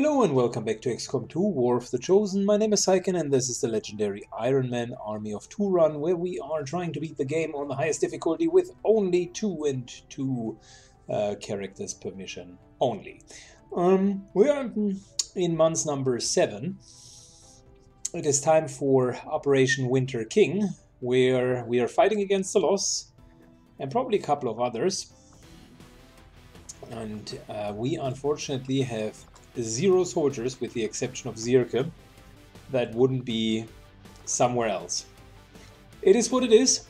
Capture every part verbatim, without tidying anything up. Hello and welcome back to X COM two, War of the Chosen. My name is Syken and this is the legendary Iron Man Army of Two run, where we are trying to beat the game on the highest difficulty with only two and two uh, characters per mission only. Um, we are in month number seven. It is time for Operation Winter King, where we are fighting against the Loss and probably a couple of others. And uh, we unfortunately have zero soldiers, with the exception of Zirke, that wouldn't be somewhere else. It is what it is.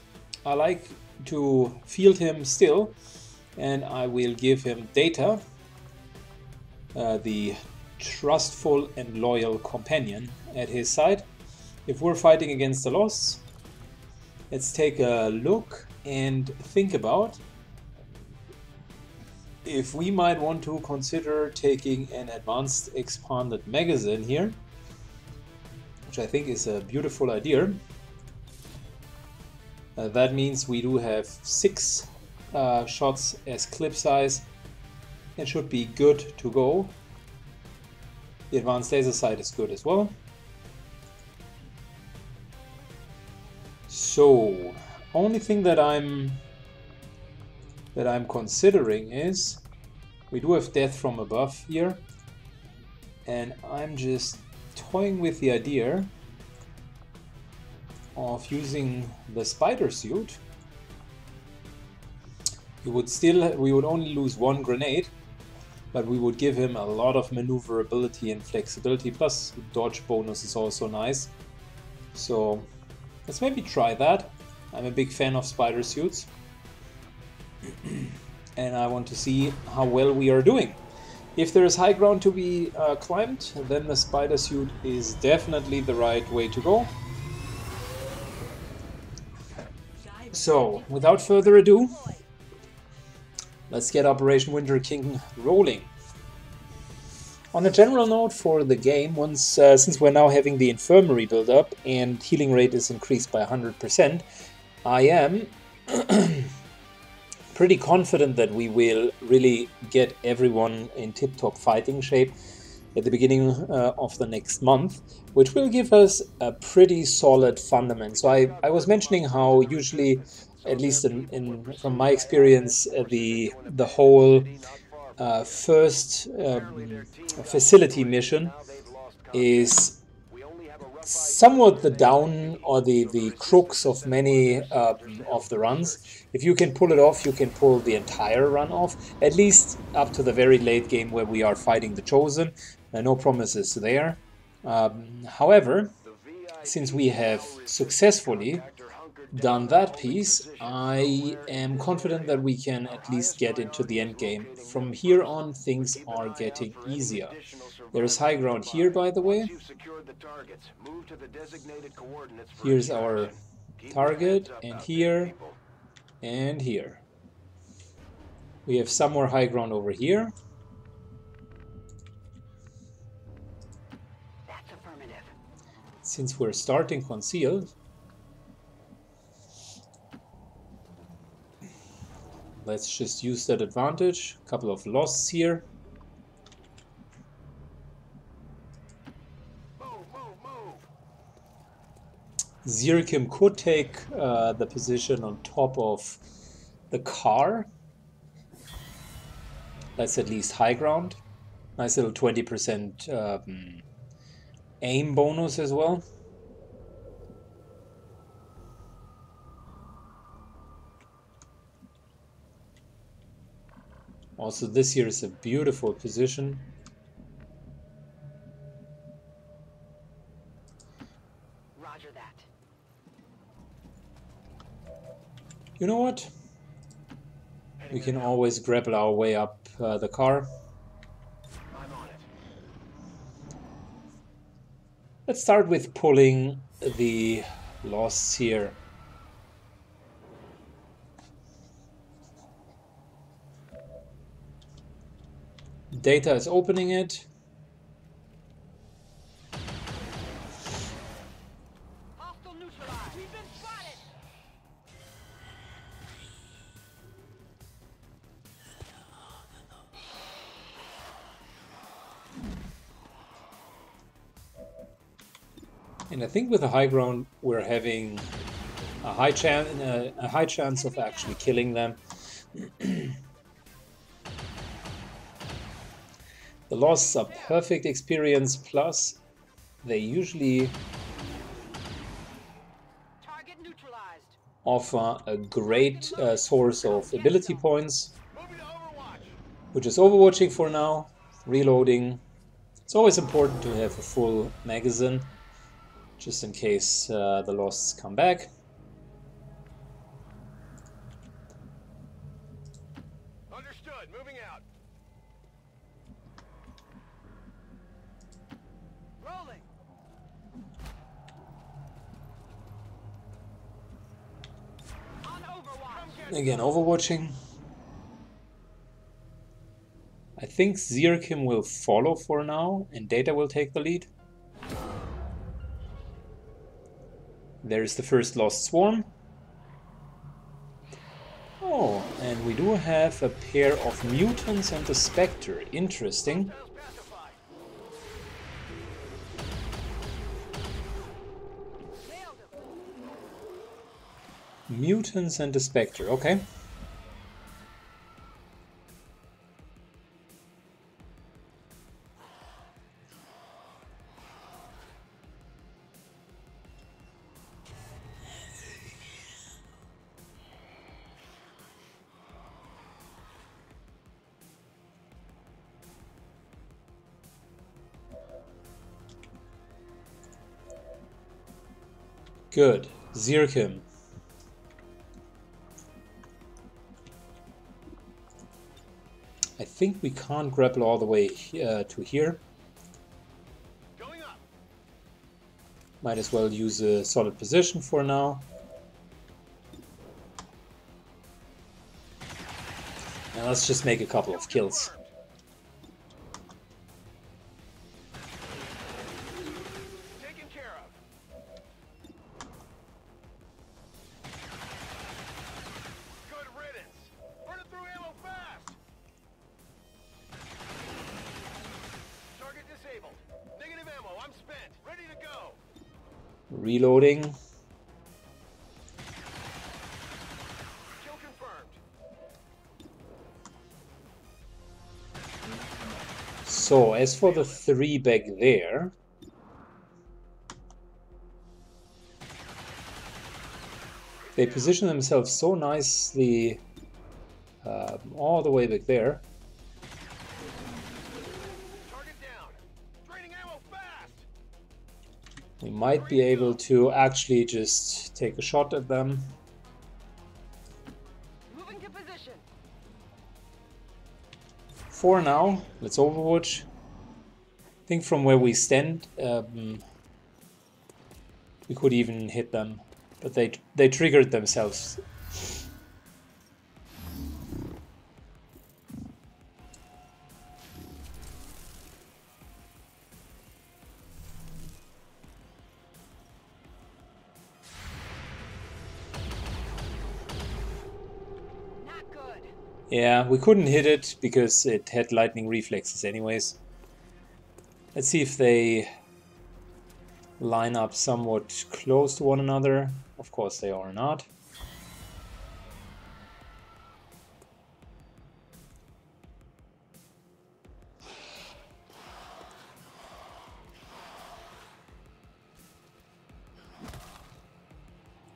I like to field him still, and I will give him Data, uh, the trustful and loyal companion, at his side. If we're fighting against the Loss, let's take a look and think about if we might want to consider taking an advanced expanded magazine here, which I think is a beautiful idea. Uh, that means we do have six uh, shots as clip size and should be good to go. The advanced laser sight is good as well. So, only thing that I'm that I'm considering is, we do have Death from Above here, and I'm just toying with the idea of using the spider suit. You would still, we would only lose one grenade, but we would give him a lot of maneuverability and flexibility, plus the dodge bonus is also nice. So let's maybe try that. I'm a big fan of spider suits. And I want to see how well we are doing. If there is high ground to be uh, climbed, then the spider suit is definitely the right way to go. So, without further ado, let's get Operation Winter King rolling. On a general note for the game, once uh, since we're now having the Infirmary build up and healing rate is increased by one hundred percent, I am pretty confident that we will really get everyone in tip-top fighting shape at the beginning uh, of the next month, which will give us a pretty solid fundament. So I, I was mentioning how usually, at least in, in, from my experience, uh, the, the whole uh, first um, facility mission is somewhat the down or the, the crux of many uh, of the runs. If you can pull it off, you can pull the entire run off, at least up to the very late game where we are fighting the Chosen. Uh, no promises there. Um, however, since we have successfully done that piece, I am confident that we can at least get into the end game. From here on, things are getting easier. There is high ground here, by the way. Here's our target, and here, and here. We have some more high ground over here. Since we're starting concealed, let's just use that advantage. A couple of losses here. Zirkum could take uh, the position on top of the car. That's at least high ground. Nice little twenty percent um, aim bonus as well. Also, this here is a beautiful position. Roger that. You know what? We can always grapple our way up uh, the car. I'm on it. Let's start with pulling the loss here. Data is opening it. And I think with the high ground, we're having a high chance, a, a high chance of actually killing them. The losses are perfect experience plus. They usually offer a great uh, source of ability points, which is overwatching for now. Reloading. It's always important to have a full magazine, just in case uh, the losses come back. Understood. Moving out. Rolling. On overwatch. Again, overwatching. I think Zirkum will follow for now, and Data will take the lead. There is the first lost swarm. Oh, and we do have a pair of mutants and a Spectre. Interesting. Mutants and a Spectre, okay. Good. Zirkum. I think we can't grapple all the way uh, to here. Going up. Might as well use a solid position for now. Now let's just make a couple of kills. Reloading. Kill confirmed. So, as for the three back there, they position themselves so nicely uh, all the way back there. We might be able to actually just take a shot at them. Moving to position. For now, let's overwatch. I think from where we stand, um, we could even hit them, but they they triggered themselves. Yeah, we couldn't hit it because it had lightning reflexes anyways. Let's see if they line up somewhat close to one another. Of course they are not.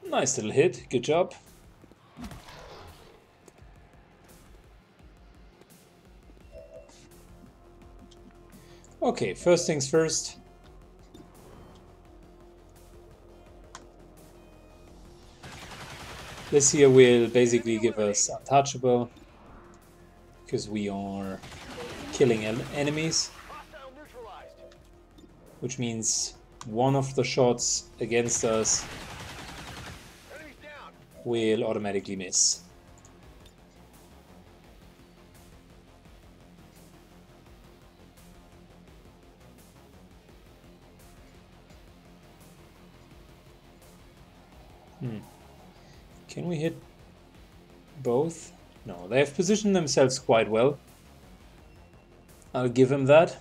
Nice little hit, good job. Okay, first things first. This here will basically give us untouchable, because we are killing enemies, which means one of the shots against us will automatically miss. Can we hit both? No, they have positioned themselves quite well. I'll give him that.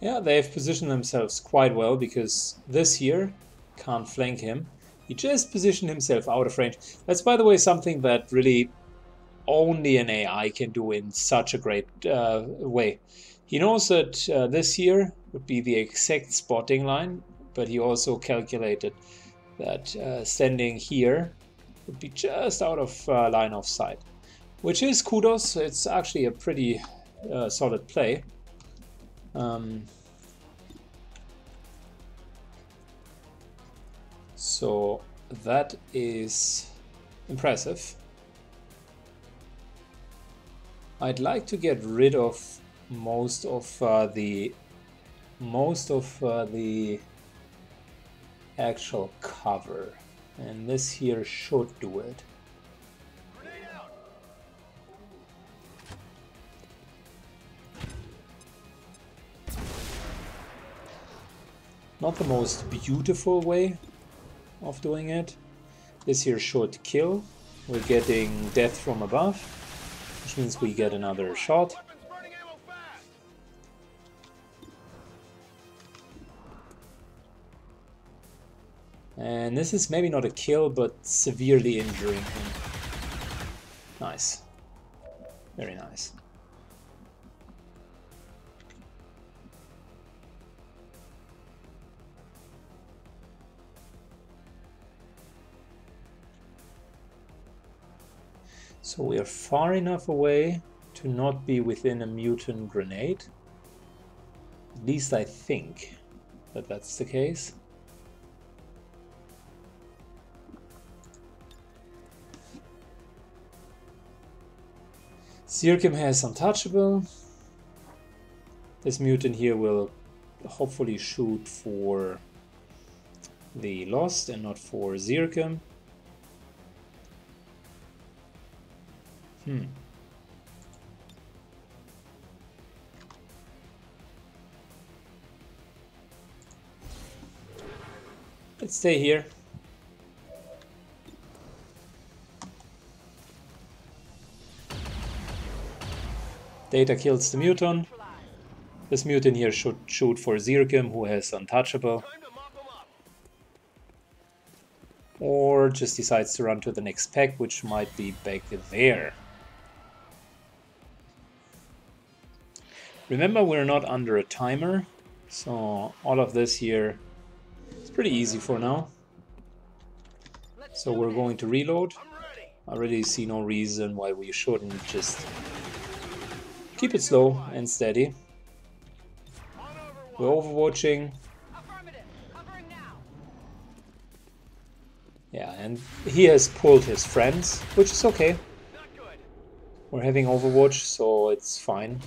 Yeah, they've positioned themselves quite well, because this here can't flank him. He just positioned himself out of range. That's, by the way, something that really only an A I can do in such a great uh, way. He knows that uh, this here would be the exact spotting line, but he also calculated that uh, standing here would be just out of uh, line of sight, which is kudos. It's actually a pretty uh, solid play. Um, so that is impressive. I'd like to get rid of most of uh, the most of uh, the actual cover, and this here should do it. Not the most beautiful way of doing it. This here should kill. We're getting Death from Above, which means we get another shot. And this is maybe not a kill, but severely injuring him. Nice. Very nice. So we are far enough away to not be within a mutant grenade. At least I think that that's the case. Zirkum has Untouchable. This mutant here will hopefully shoot for the Lost and not for Zirkum. Hmm. Let's stay here. Data kills the mutant. This mutant here should shoot for Zirkum, who has Untouchable. Or just decides to run to the next pack, which might be back there. Remember, we're not under a timer, so all of this here is pretty easy for now. So we're going to reload. I really see no reason why we shouldn't just keep it slow and steady. We're overwatching. Yeah, and he has pulled his friends, which is okay. We're having overwatch, so it's fine.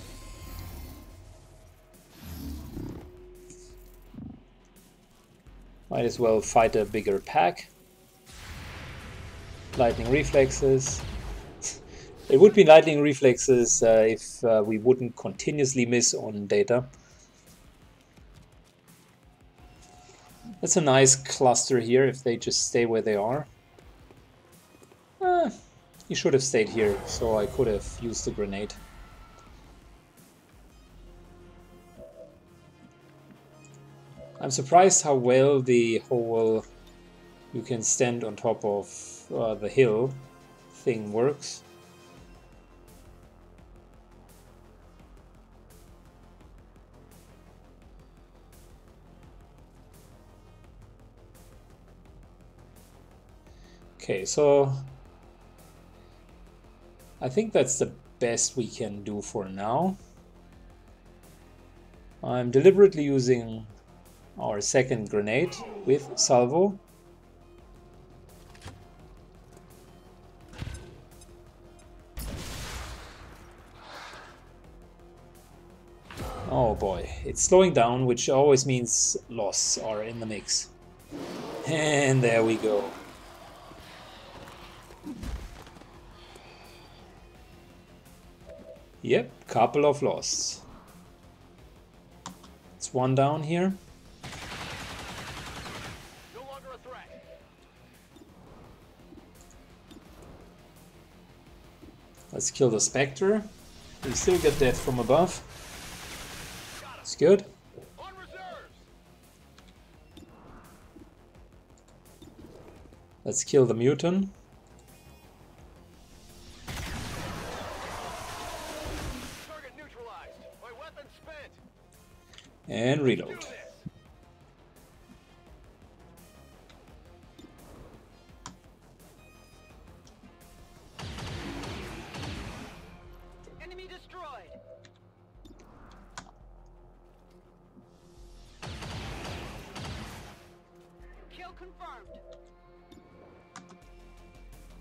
Might as well fight a bigger pack. Lightning reflexes. It would be lightning reflexes uh, if uh, we wouldn't continuously miss on Data. That's a nice cluster here if they just stay where they are. Eh, he should have stayed here, so I could have used the grenade. I'm surprised how well the whole you can stand on top of uh, the hill thing works. Okay, so I think that's the best we can do for now. I'm deliberately using our second grenade with Salvo. Oh boy, it's slowing down, which always means Loss are in the mix. And there we go. Yep, couple of Losts. It's one down here. No longer a threat. Let's kill the Spectre. We still get Death from Above. It's good. Let's kill the mutant. Target neutralized. My weapon spent. And reload.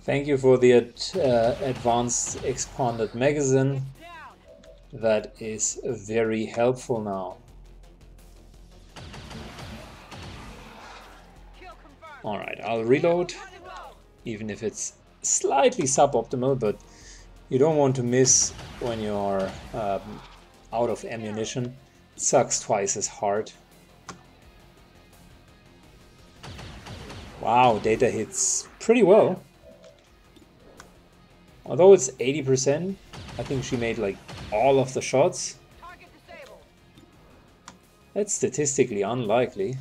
Thank you for the ad, uh, advanced expanded magazine. That is very helpful now. Alright, I'll reload, even if it's slightly suboptimal, but you don't want to miss when you're um, out of ammunition. It sucks twice as hard. Wow, Data hits pretty well. Although it's eighty percent, I think she made like all of the shots. That's statistically unlikely.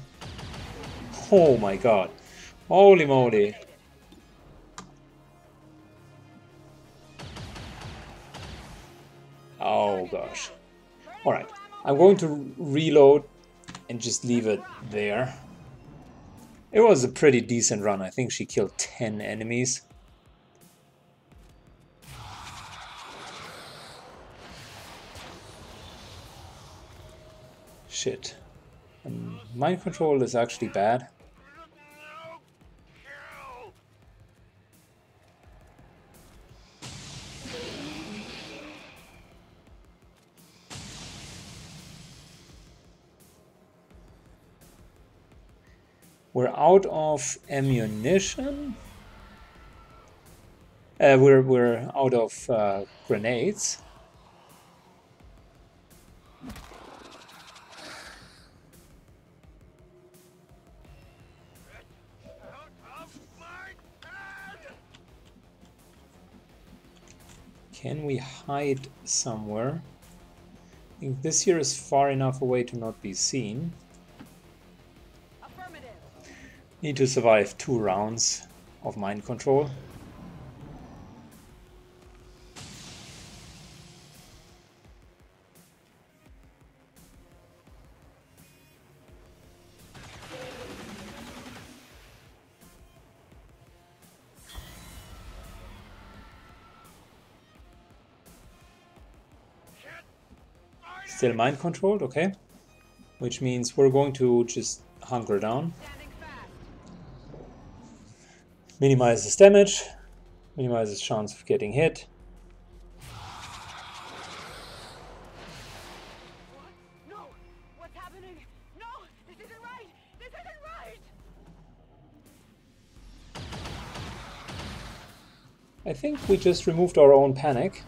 Oh my god. Holy moly. Oh gosh. Alright, I'm going to reload and just leave it there. It was a pretty decent run. I think she killed ten enemies. Shit. Um, mind control is actually bad. We're out of ammunition. Uh, we're we're out of uh, grenades. Can we hide somewhere? I think this here is far enough away to not be seen. Need to survive two rounds of mind control. Still mind controlled, okay. Which means we're going to just hunker down. Minimizes damage, minimizes chance of getting hit. I think we just removed our own panic.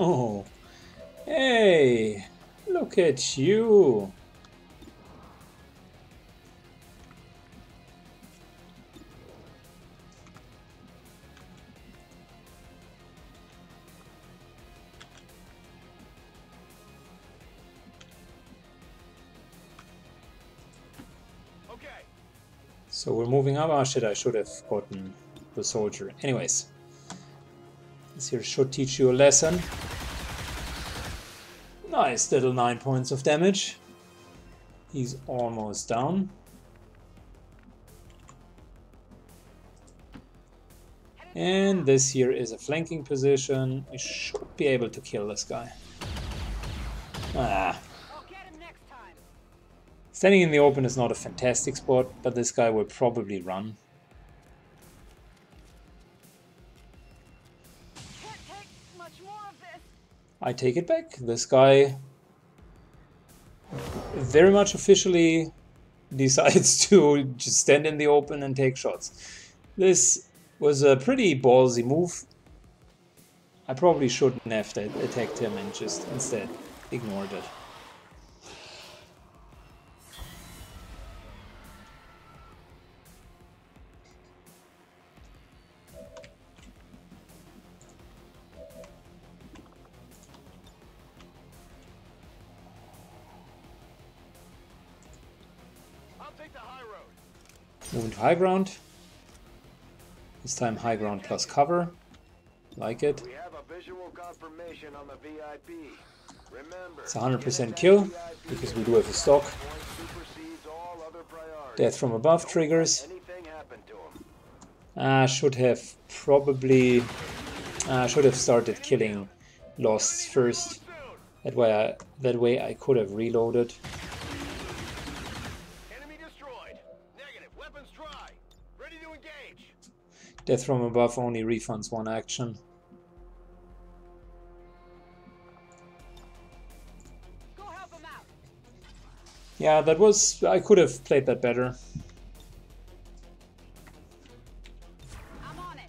Oh, hey, look at you. Okay. So we're moving up. Oh shit, I should have gotten the soldier. Anyways, this here should teach you a lesson. Nice little nine points of damage. He's almost down. And this here is a flanking position. I should be able to kill this guy. Ah. Standing in the open is not a fantastic spot, but this guy will probably run. I take it back. This guy very much officially decides to just stand in the open and take shots. This was a pretty ballsy move. I probably shouldn't have attacked him and just instead ignored it. Moving to high ground. This time high ground plus cover. Like it. We have a visual confirmation on the V I P. Remember, it's a one hundred percent kill, because we do have a stock. Death from above triggers. I uh, should have probably... I uh, should have started killing Losts first. That way I, that way I could have reloaded. Death from above only refunds one action. Go help him out. Yeah, that was... I could have played that better. I'm on it.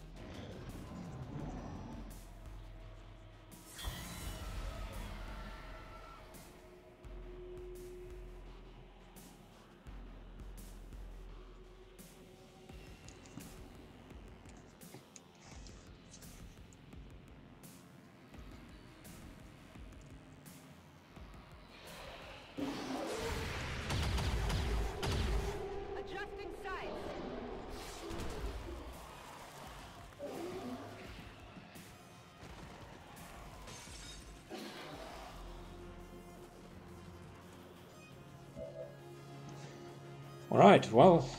Alright, well,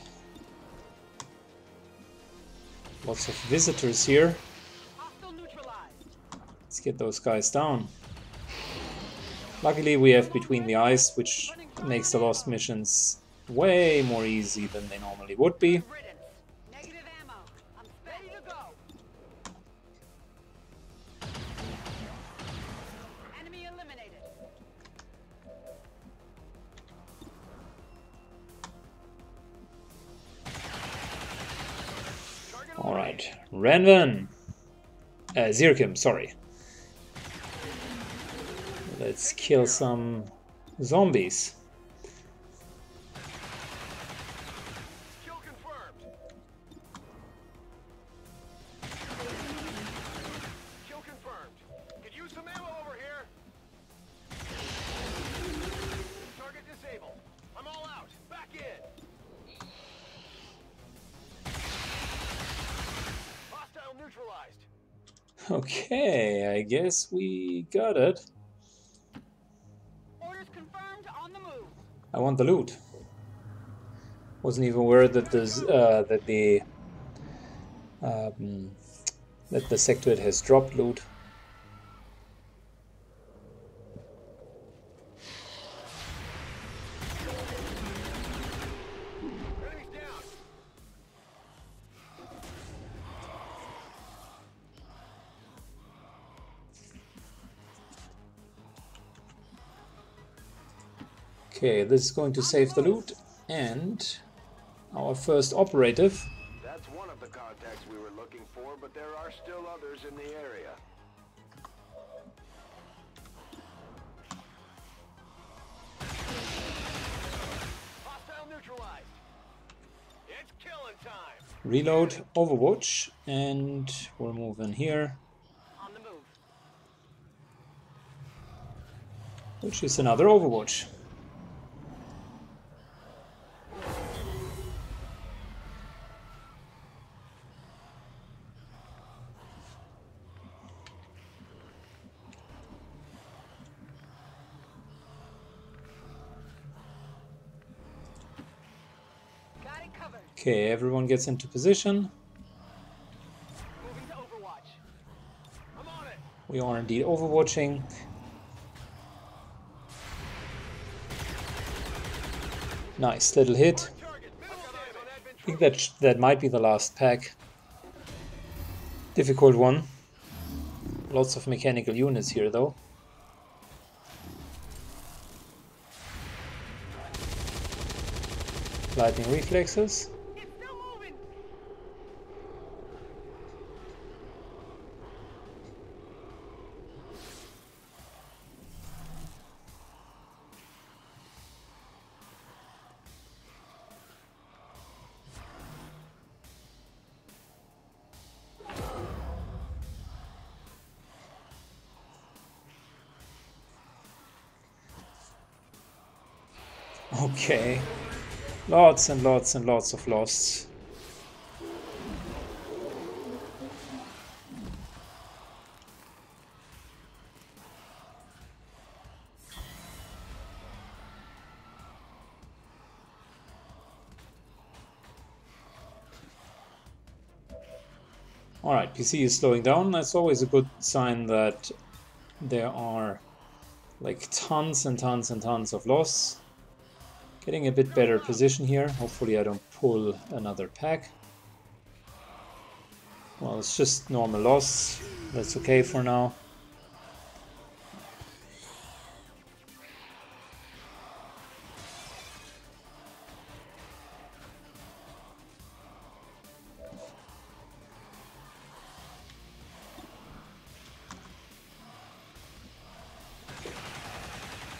lots of visitors here. Let's get those guys down. Luckily we have Between the Ice, which makes the Lost missions way more easy than they normally would be. Ranvan! Uh, Zirkum, sorry. Let's kill some zombies. Kill confirmed. Kill confirmed. Could use some ammo over here. Target disabled. I'm all out. Back in. Okay, I guess we got it. Orders confirmed, on the move. I want the loot. Wasn't even aware that there's uh, that the um, that the sector has dropped loot. Okay, this is going to save the loot and our first operative. That's one of the contacts we were looking for, but there are still others in the area. Hostile neutralized. It's killing time. Reload, Overwatch, and we're moving here. On the move. Which is another Overwatch. Okay, everyone gets into position. Moving to Overwatch. I'm on it. We are indeed overwatching. Nice little hit. I think that sh that might be the last pack. Difficult one. Lots of mechanical units here though. Lightning reflexes. Lots and lots and lots of loss. Alright, P C is slowing down. That's always a good sign that there are like tons and tons and tons of loss. Getting a bit better position here. Hopefully I don't pull another pack. Well, it's just normal loss. That's okay for now.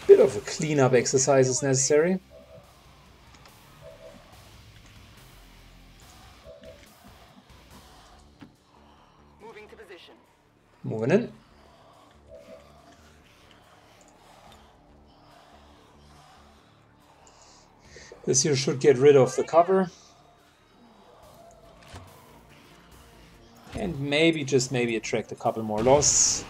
Bit of a cleanup exercise is necessary. In. This here should get rid of the cover and maybe, just maybe, attract a couple more loss.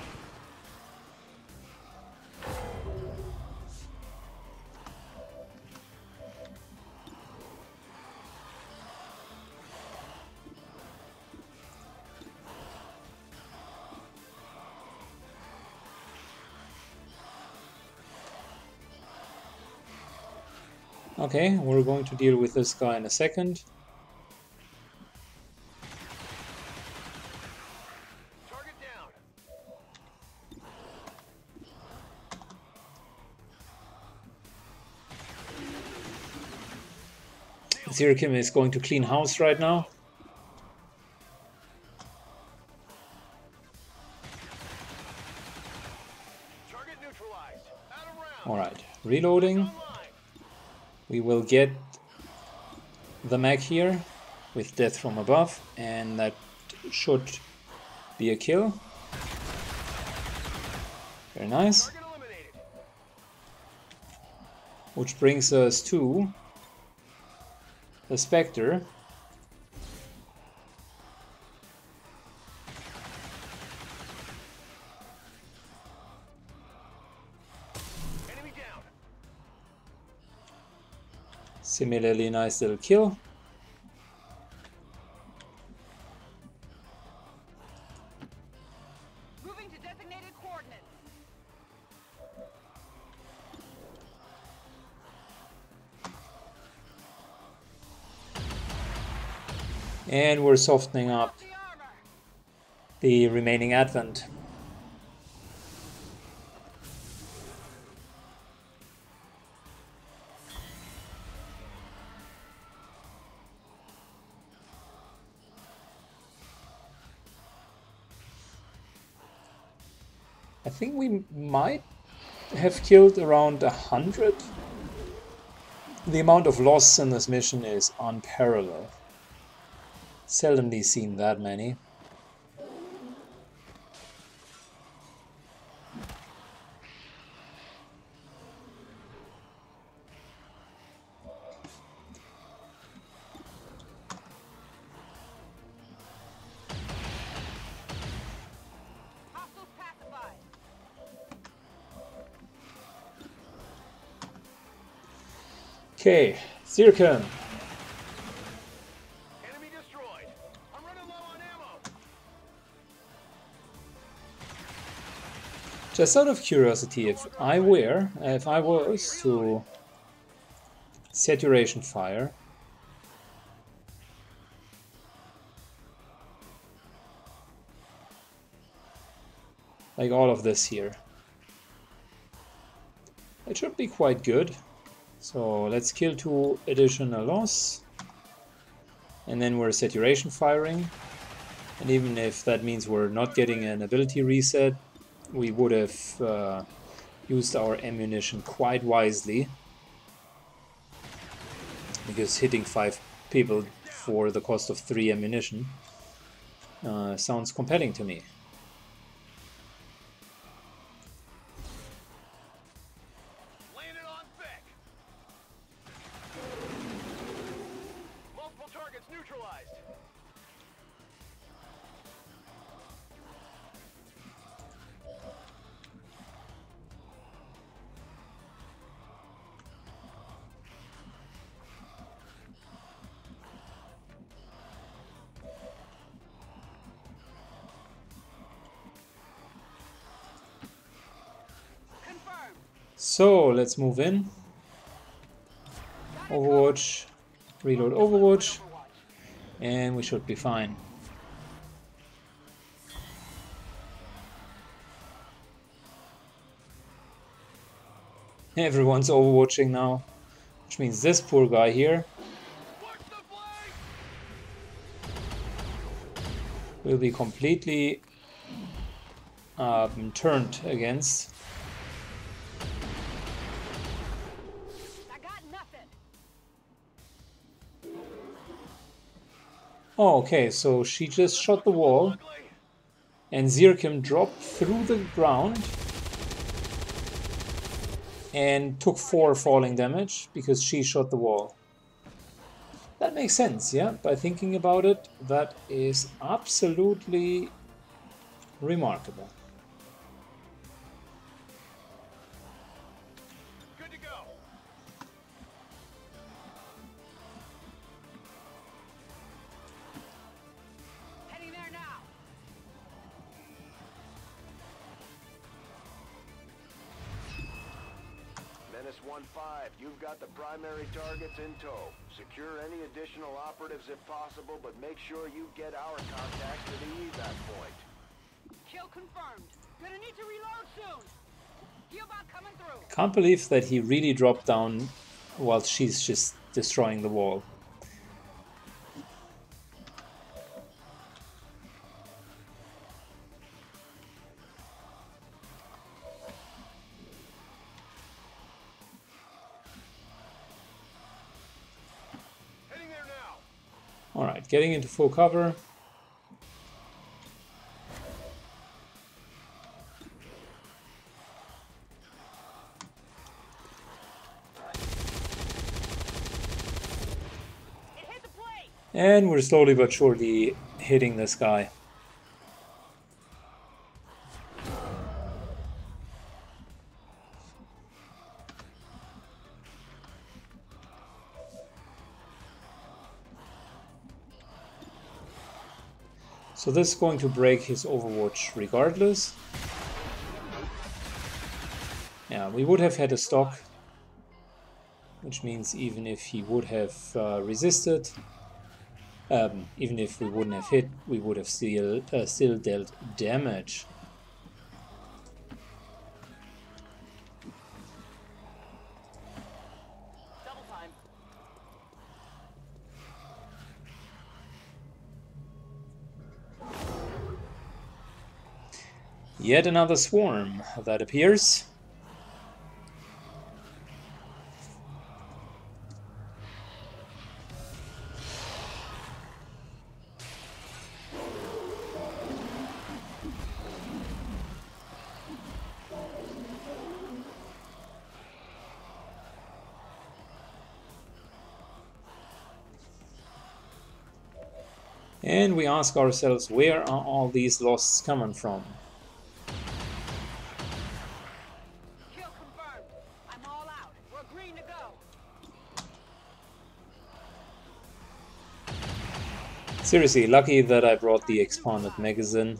Okay, we're going to deal with this guy in a second. Target down. Zirkum is going to clean house right now. Target neutralized. Alright, reloading. We will get the mech here with Death from Above, and that should be a kill. Very nice. Which brings us to the Spectre. Similarly, nice little kill. Moving to designated coordinates. And we're softening up the remaining Advent. I think we might have killed around a hundred. The amount of loss in this mission is unparalleled. Seldomly seen that many. Okay, Zirkum. Enemy destroyed. I'm running low on ammo. Just out of curiosity, if I were, if I was to Saturation Fire, like all of this here, it should be quite good. So let's kill two additional loss, and then we're saturation firing, and even if that means we're not getting an ability reset, we would have uh, used our ammunition quite wisely, because hitting five people for the cost of three ammunition uh, sounds compelling to me. So let's move in. Overwatch, reload Overwatch, and we should be fine. Everyone's overwatching now, which means this poor guy here will be completely um, turned against. I got nothing. Oh, okay, so she just shot the wall, and Zirkum dropped through the ground and took four falling damage because she shot the wall. That makes sense, yeah? By thinking about it, that is absolutely remarkable. Good to go. Heading there now. Menace one five, you've got the primary targets in tow. Secure any additional operatives if possible, but make sure you get our contacts to the evac point. Kill confirmed. Gonna need to reload soon. Geobot coming through. Can't believe that he really dropped down while she's just destroying the wall. Alright, getting into full cover. It hit the plate. And we're slowly but surely hitting this guy. So this is going to break his Overwatch regardless. Yeah, we would have had a stock, which means even if he would have uh, resisted, um, even if we wouldn't have hit, we would have still, uh, still dealt damage. Yet another swarm that appears. And we ask ourselves, where are all these losses coming from? Seriously, lucky that I brought the expanded magazine.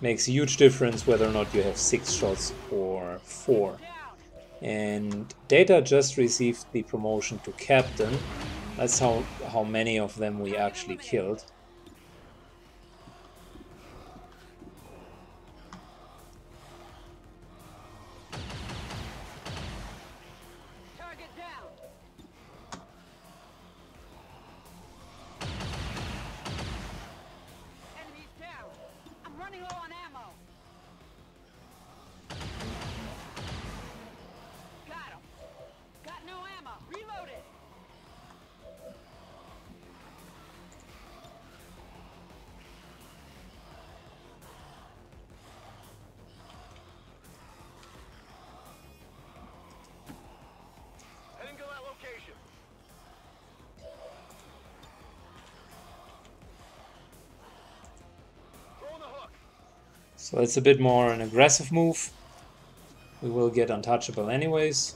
Makes a huge difference whether or not you have six shots or four. And Data just received the promotion to captain. That's how, how many of them we actually killed. So it's a bit more an aggressive move. We will get untouchable anyways.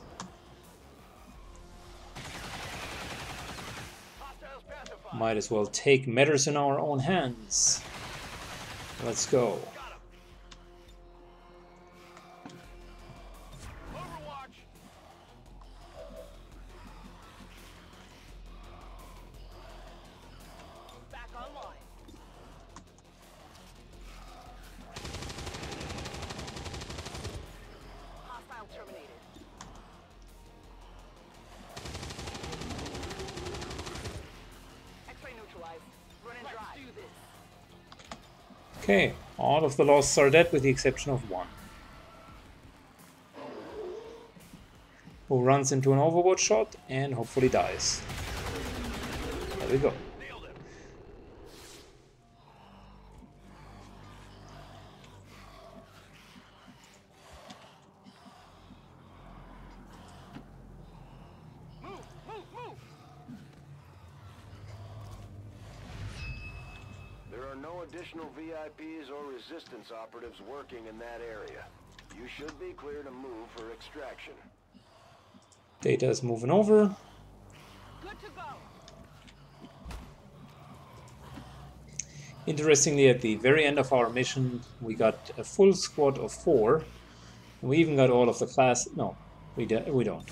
Might as well take matters in our own hands. Let's go. Okay, all of the losses are dead with the exception of one. Who runs into an overboard shot and hopefully dies. There we go. V I Ps or resistance operatives working in that area. You should be clear to move for extraction. Data is moving over. Good to go. Interestingly, at the very end of our mission, we got a full squad of four. We even got all of the class. No, we do, we don't.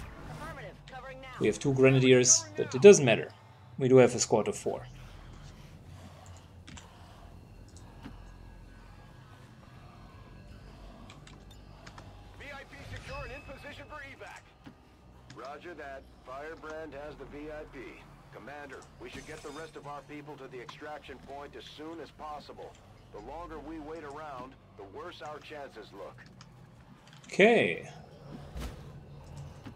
We have two Grenadiers, but it doesn't matter. We do have a squad of four. People to the extraction point as soon as possible. The longer we wait around, the worse our chances look. Okay.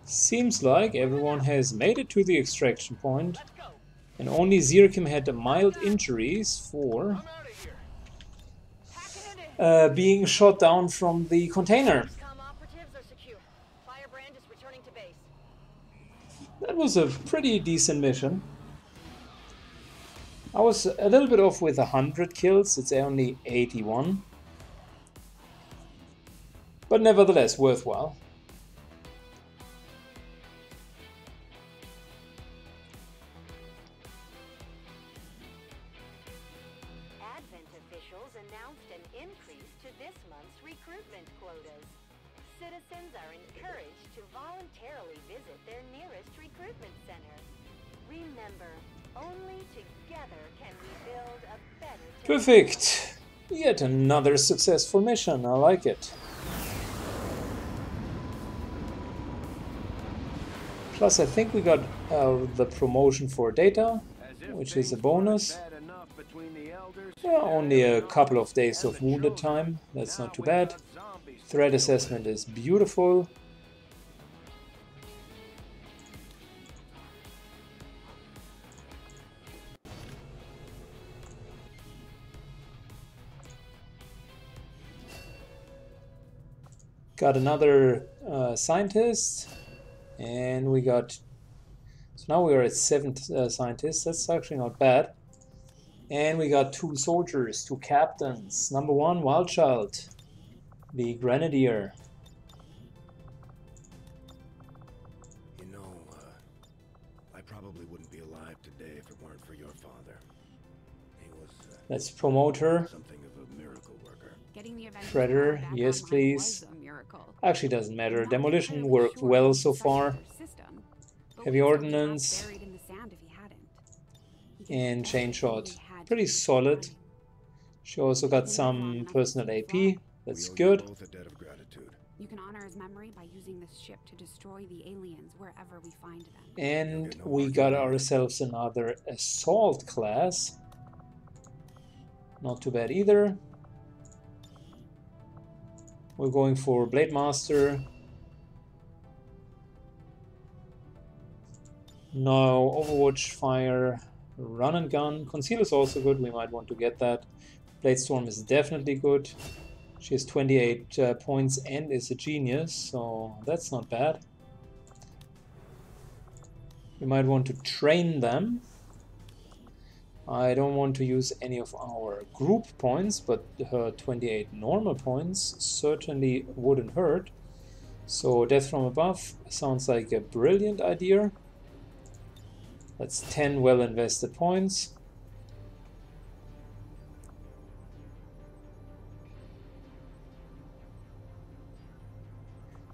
Seems like everyone has made it to the extraction point, and only Zirkum had the mild injuries for uh, being shot down from the container. That was a pretty decent mission. I was a little bit off with one hundred kills, it's only eighty-one. But nevertheless, worthwhile. Advent officials announced an increase to this month's recruitment quotas. Citizens are encouraged to voluntarily visit their nearest recruitment center. Remember, only together can we build a better... Perfect! Yet another successful mission, I like it. Plus I think we got uh, the promotion for Data, which is a bonus. Yeah, only a couple of days of wounded time, that's not too bad. Threat assessment is beautiful. Got another uh, scientist, and we got, so now we are at seven uh, scientists, that's actually not bad. And we got two soldiers, two captains. Number one, Wildchild, the Grenadier. You know, uh, I probably wouldn't be alive today if it weren't for your father. He was, uh, let's promote her. Something of a miracle worker. Shredder, yes please. Actually doesn't matter. Demolition worked well so far. Heavy ordnance and chain shot, pretty solid. She also got some personal A P. That's good. You can honor his memory by using this ship to destroy the aliens wherever we find them. And we got ourselves another assault class. Not too bad either. We're going for Blade Master. No, Overwatch, Fire, Run and Gun. Concealer is also good, we might want to get that. Blade Storm is definitely good. She has twenty-eight uh, points and is a genius, so that's not bad. We might want to train them. I don't want to use any of our group points, but her twenty-eight normal points certainly wouldn't hurt. So Death from Above sounds like a brilliant idea. That's ten well invested points.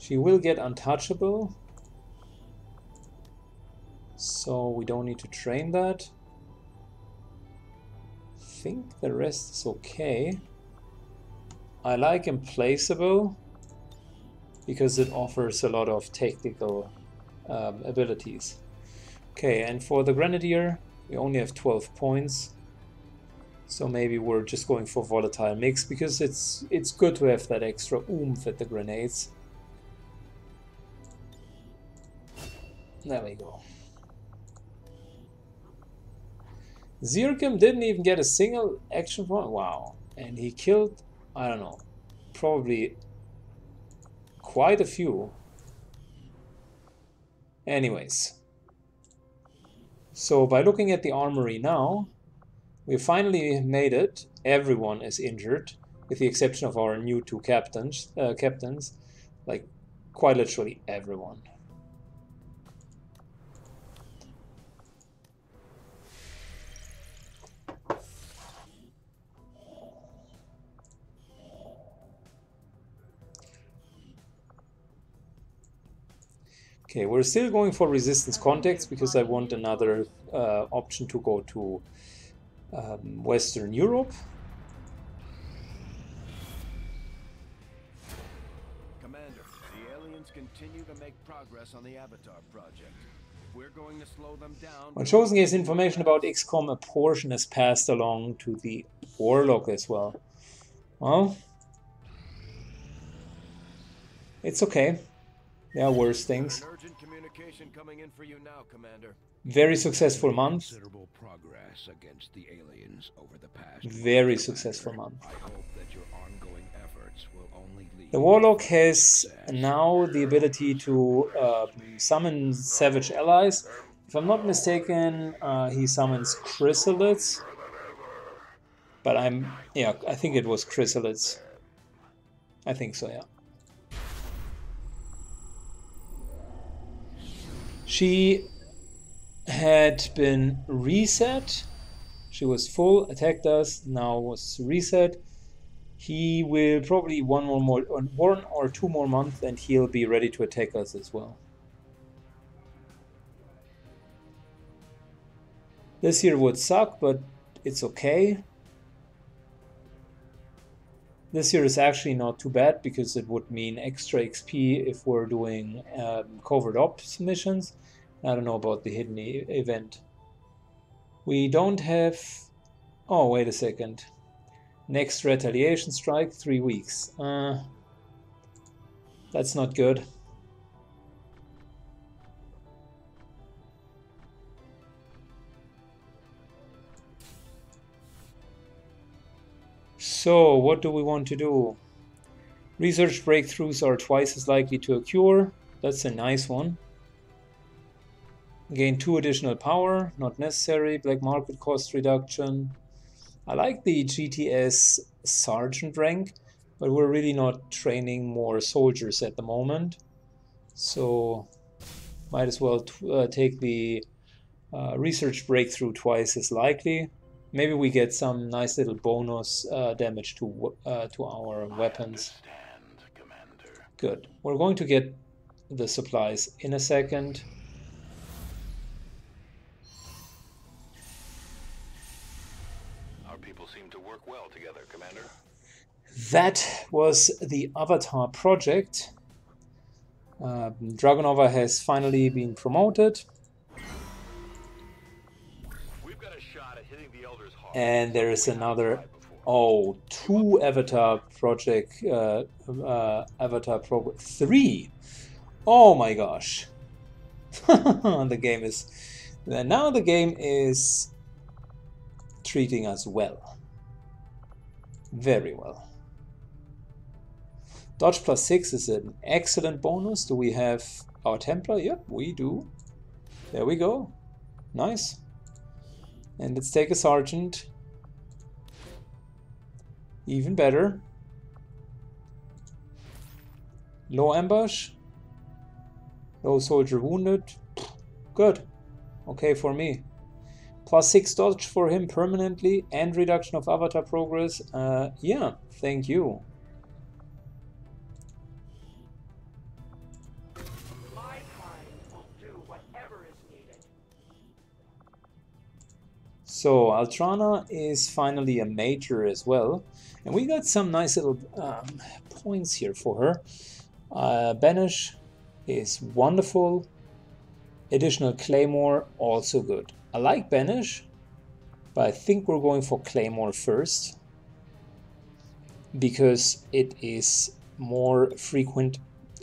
She will get Untouchable, so we don't need to train that. I think the rest is okay. I like Implaceable because it offers a lot of technical um, abilities. Okay, and for the Grenadier, we only have twelve points. So maybe we're just going for Volatile Mix, because it's it's good to have that extra oomph at the grenades. There we go. Zirkum didn't even get a single action point. Wow. And he killed, I don't know, probably quite a few. Anyways. So by looking at the armory now, we finally made it. Everyone is injured, with the exception of our new two captains. Uh, captains. Like, quite literally everyone. Okay, we're still going for resistance contacts because I want another uh, option to go to um, Western Europe. Commander, the aliens continue to make progress on the Avatar Project. We're going to slow them down. When Chosen gets information about X COM, a portion is passed along to the Warlock as well. Well, it's okay. There are worse things. Urgent communication coming in for you now, Commander. Very successful month. Considerable progress against the aliens over the past. Very successful month. I hope that your ongoing efforts will only lead. The Warlock has now the ability to uh, summon savage allies. If I'm not mistaken, uh, he summons Chrysalids. But I'm, yeah, I think it was Chrysalids. I think so, yeah. She had been reset. She was full, attacked us, now was reset. He will probably one more, more one or two more months, and he'll be ready to attack us as well. This year would suck, but it's okay. This year is actually not too bad, because it would mean extra X P if we're doing um, covert ops missions. I don't know about the hidden e event. We don't have... Oh, wait a second. Next retaliation strike, three weeks. Uh, that's not good. So, what do we want to do? Research breakthroughs are twice as likely to occur. That's a nice one. Gain two additional power, not necessary. Black market cost reduction. I like the G T S sergeant rank, but we're really not training more soldiers at the moment. So, might as well t uh, take the uh, research breakthrough twice as likely. Maybe we get some nice little bonus uh, damage to uh, to our weapons. Good. We're going to get the supplies in a second. Our people seem to work well together, Commander. That was the Avatar Project. Uh, Dragonova has finally been promoted. And there is another, oh, two Avatar Project, uh, uh, Avatar Pro, three. Oh my gosh. The game is, now the game is treating us well. Very well. Dodge plus six is an excellent bonus. Do we have our Templar? Yep, we do. There we go. Nice. And let's take a sergeant. Even better. Low ambush. Low soldier wounded. Good. Okay for me. Plus six dodge for him permanently and reduction of avatar progress. Uh, yeah, thank you. So Ultrana is finally a major as well, and we got some nice little um, points here for her. Uh, Banish is wonderful. Additional Claymore, also good. I like Banish. But I think we're going for Claymore first, because it is more frequent,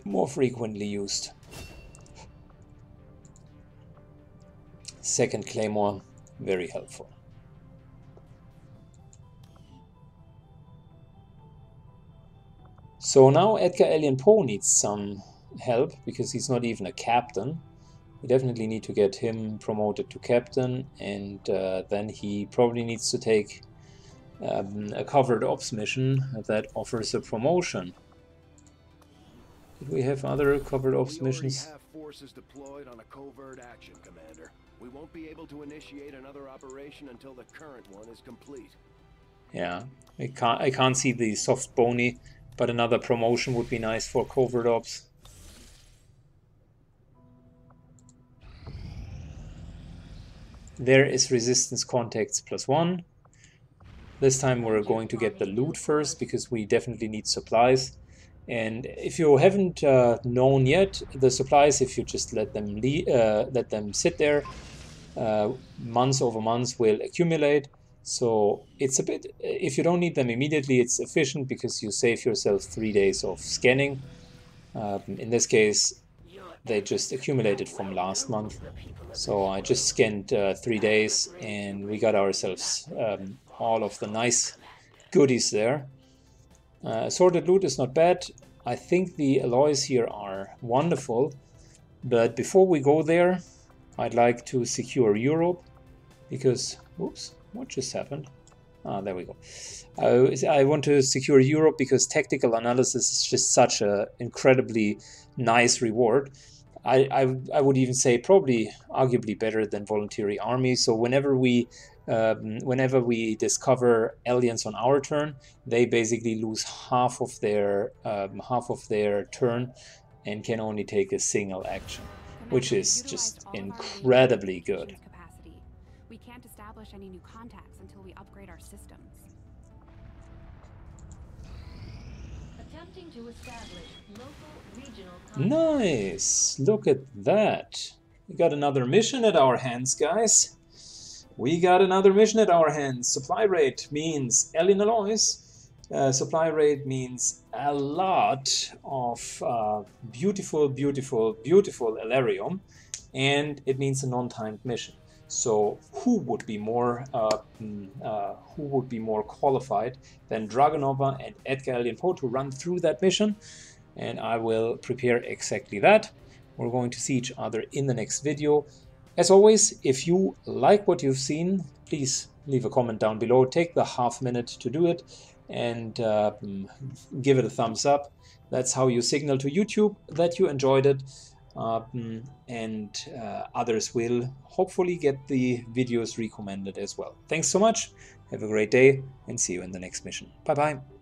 more frequently used. Second Claymore, very helpful. So now Edgar Allan Poe needs some help, because he's not even a captain. We definitely need to get him promoted to captain, and uh, then he probably needs to take um, a covered ops mission that offers a promotion. Did we have other covered ops missions? We already have forces deployed on a covert action, Commander. We won't be able to initiate another operation until the current one is complete. Yeah, I can't, I can't see the soft bony, but another promotion would be nice for covert ops. There is resistance contacts plus one. This time we're going to get the loot first, because we definitely need supplies. And if you haven't uh, known yet, the supplies, if you just let them le uh, let them sit there, uh, months over months will accumulate. So it's a bit, if you don't need them immediately, it's efficient because you save yourself three days of scanning. Um, in this case, they just accumulated from last month. So I just scanned uh, three days and we got ourselves um, all of the nice goodies there. Uh, assorted loot is not bad. I think the alloys here are wonderful, but before we go there, I'd like to secure Europe, because, oops, what just happened? Ah, there we go. I, I want to secure Europe because tactical analysis is just such an incredibly nice reward. I, I, I would even say probably arguably better than voluntary army. So whenever we um, whenever we discover aliens on our turn, they basically lose half of their um, half of their turn and can only take a single action, which is just incredibly good. We can't establish any new contacts until we upgrade our systems. Attempting to establish local regional contacts. Nice! Look at that! We got another mission at our hands, guys. We got another mission at our hands. Supply rate means alien alloys. Uh, supply rate means a lot of uh, beautiful, beautiful, beautiful Alarium. And it means a non-timed mission. So who would be more uh, uh, who would be more qualified than Dragonova and Edgar Allan Poe to run through that mission? And I will prepare exactly that. We're going to see each other in the next video. As always, if you like what you've seen, please leave a comment down below. Take the half minute to do it and uh, give it a thumbs up. That's how you signal to YouTube that you enjoyed it. Um, and uh, others will hopefully get the videos recommended as well. Thanks so much, have a great day, and see you in the next mission. Bye bye.